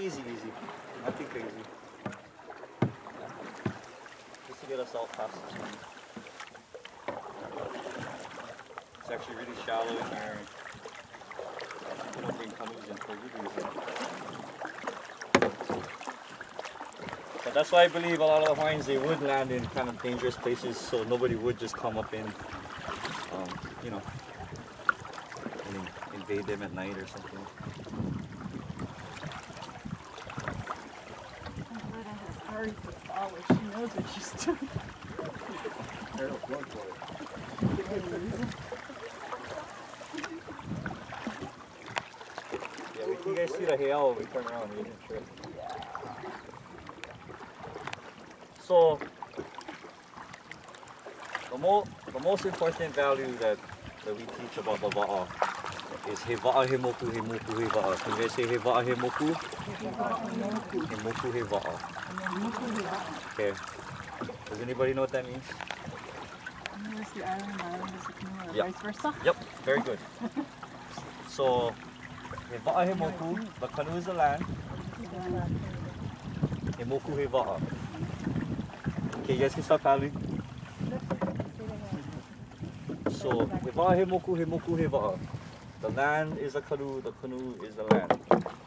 Easy. Nothing crazy. Just to get us all past this one. It's actually really shallow in here. People don't bring canoes in for good reason. But that's why I believe a lot of the Hawaiians, they would land in kind of dangerous places, so nobody would just come up in, you know, and invade them at night or something. She knows what she's doing. Yeah, you guys see the hail when we turn around, we didn't trip. So, the most important value that we teach about the Va'a is He Va'a, He Moku, He Moku, He Va'a. Can you guys say He Va'a, He Moku? He Va'a, He Moku. He Moku, He Va'a. Okay. Does anybody know what that means? It's the island is the canoe, or vice versa. Yep. Very good. So, he va'a he moku. The canoe is the land. He moku he va'a. Okay, you guys can start paddling. So, he va'a he moku he va'a. The land is the canoe is the land.